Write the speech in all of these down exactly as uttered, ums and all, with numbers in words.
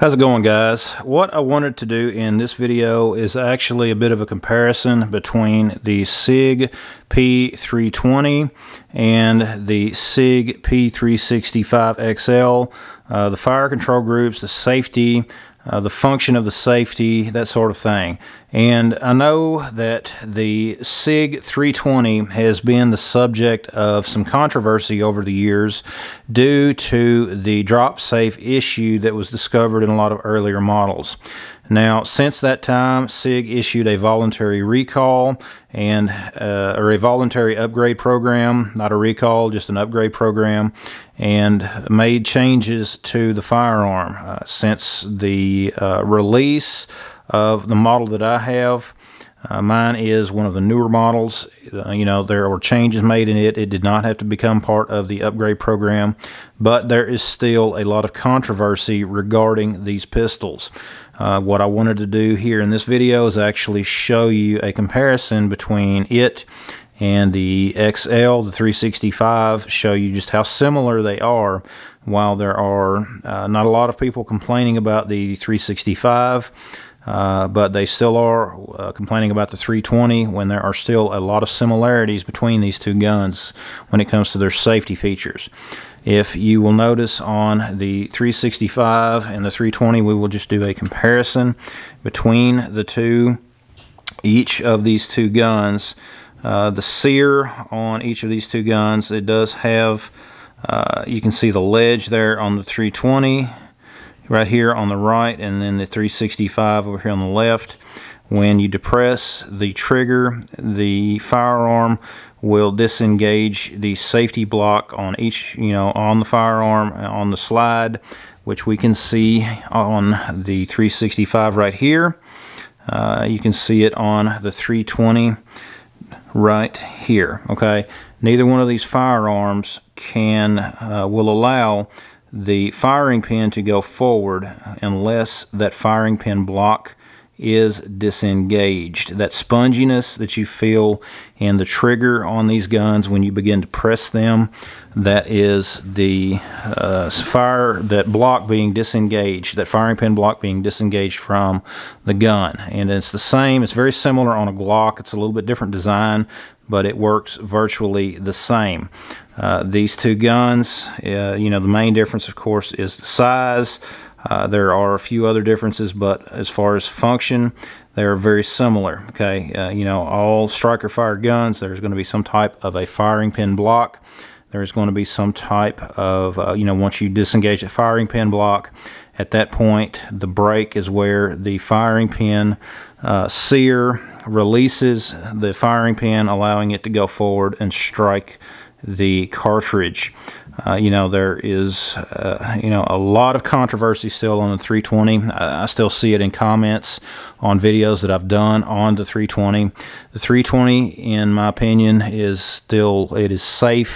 How's it going, guys? What I wanted to do in this video is actually a bit of a comparison between the SIG P three twenty and the SIG P three sixty-five X L, uh, the fire control groups, the safety, Uh, the function of the safety, that sort of thing. And I know that the SIG three twenty has been the subject of some controversy over the years due to the drop safe issue that was discovered in a lot of earlier models. Now, since that time, SIG issued a voluntary recall and uh, or a voluntary upgrade program, not a recall, just an upgrade program, and made changes to the firearm. Uh, since the uh, release of the model that I have, Uh, mine is one of the newer models. Uh, you know, there were changes made in it. It did not have to become part of the upgrade program, but there is still a lot of controversy regarding these pistols. Uh, what I wanted to do here in this video is actually show you a comparison between it and the X L, the three sixty-five, show you just how similar they are. While there are uh, not a lot of people complaining about the three sixty-five, Uh, but they still are uh, complaining about the three twenty when there are still a lot of similarities between these two guns when it comes to their safety features. If you will notice on the three sixty-five and the three twenty, we will just do a comparison between the two, each of these two guns. Uh, the sear on each of these two guns, it does have, uh, you can see the ledge there on the three twenty. Right here on the right, and then the three sixty-five over here on the left. When you depress the trigger, the firearm will disengage the safety block on each, you know, on the firearm on the slide, which we can see on the three sixty-five right here. Uh, you can see it on the three twenty right here. Okay, neither one of these firearms can uh, will allow the firing pin to go forward unless that firing pin block is disengaged. That sponginess that you feel in the trigger on these guns when you begin to press them, that is the uh, fire, that block being disengaged, that firing pin block being disengaged from the gun. And it's the same, it's very similar on a Glock. It's a little bit different design, but it works virtually the same. Uh, these two guns, uh, you know, the main difference, of course, is the size. Uh, there are a few other differences, but as far as function, they are very similar. Okay, uh, you know, all striker fire guns, there's going to be some type of a firing pin block. There's going to be some type of, uh, you know, once you disengage the firing pin block, at that point, the break is where the firing pin uh, sear releases the firing pin, allowing it to go forward and strike the cartridge. Uh, you know, there is, uh, you know, a lot of controversy still on the three twenty. I, I still see it in comments on videos that I've done on the three twenty. The three twenty, in my opinion, is still, it is safe,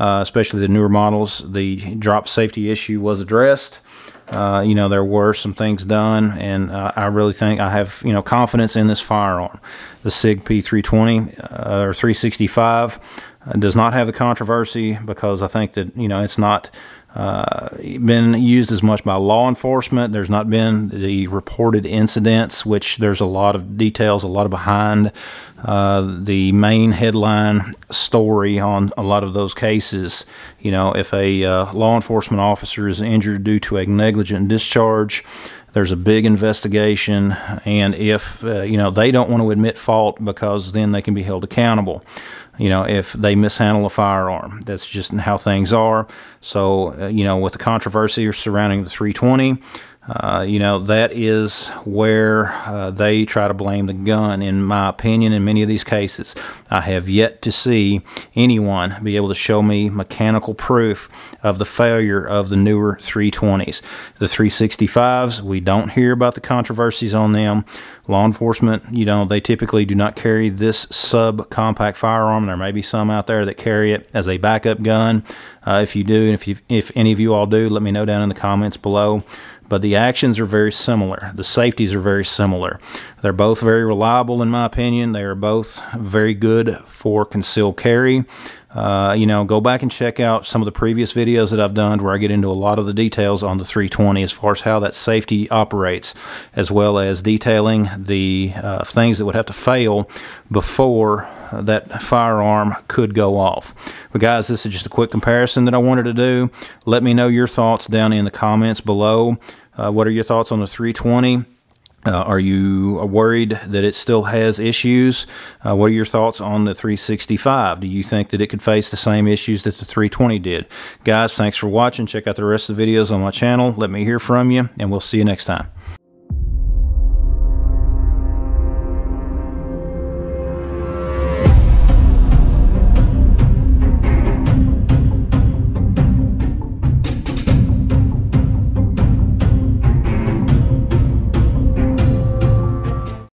uh, especially the newer models. The drop safety issue was addressed. Uh, you know, there were some things done, and uh, I really think I have, you know, confidence in this firearm. The SIG P three twenty uh, or three sixty-five uh, does not have the controversy because I think that, you know, it's not uh, been used as much by law enforcement. There's not been the reported incidents, which there's a lot of details, a lot of behind uh, the main headline story on a lot of those cases. You know, if a uh, law enforcement officer is injured due to a negligent discharge, there's a big investigation, and if uh, you know, they don't want to admit fault because then they can be held accountable, you know, if they mishandle a firearm. That's just how things are. So uh, you know, with the controversy surrounding the three twenty, uh, you know, that is where uh, they try to blame the gun, in my opinion, in many of these cases. I have yet to see anyone be able to show me mechanical proof of the failure of the newer three twenties. The three sixty-fives, we don't hear about the controversies on them. Law enforcement, you know, they typically do not carry this subcompact firearm. There may be some out there that carry it as a backup gun. Uh, if you do, and if, you, if any of you all do, let me know down in the comments below. But the actions are very similar. The safeties are very similar. They're both very reliable, in my opinion. They are both very good for concealed carry. Uh, you know, go back and check out some of the previous videos that I've done where I get into a lot of the details on the three twenty as far as how that safety operates, as well as detailing the uh, things that would have to fail before that firearm could go off. But guys, this is just a quick comparison that I wanted to do. Let me know your thoughts down in the comments below. Uh, what are your thoughts on the three twenty? Uh, are you worried that it still has issues? Uh, what are your thoughts on the three sixty-five? Do you think that it could face the same issues that the three twenty did? Guys, thanks for watching. Check out the rest of the videos on my channel. Let me hear from you, and we'll see you next time.